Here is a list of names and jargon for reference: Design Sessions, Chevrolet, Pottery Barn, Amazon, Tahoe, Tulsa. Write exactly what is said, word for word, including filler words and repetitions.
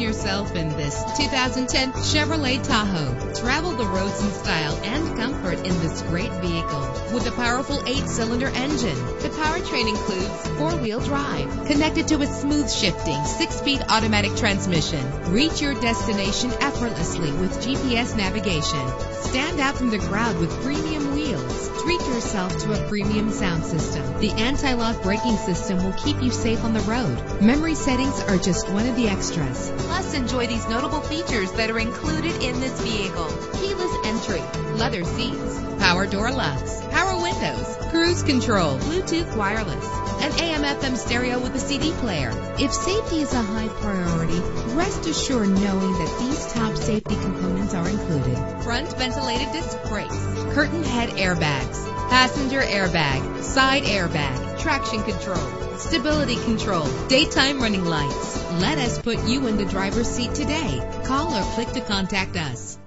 Find yourself in this two thousand ten Chevrolet Tahoe. Travel the roads in style and comfort in this great vehicle. With a powerful eight-cylinder engine, the powertrain includes four-wheel drive, connected to a smooth shifting six-speed automatic transmission. Reach your destination effortlessly with G P S navigation. Stand out from the crowd with premium wheels. Treat yourself to a premium sound system. The anti-lock braking system will keep you safe on the road. Memory settings are just one of the extras. Plus, enjoy these notable features that are included in this vehicle: keyless entry, leather seats, power door locks, power windows, cruise control, Bluetooth wireless, an A M F M stereo with a C D player. If safety is a high priority, rest assured knowing that these top safety components are included: front ventilated disc brakes, curtain head airbags, passenger airbag, side airbag, traction control, stability control, daytime running lights. Let us put you in the driver's seat today. Call or click to contact us.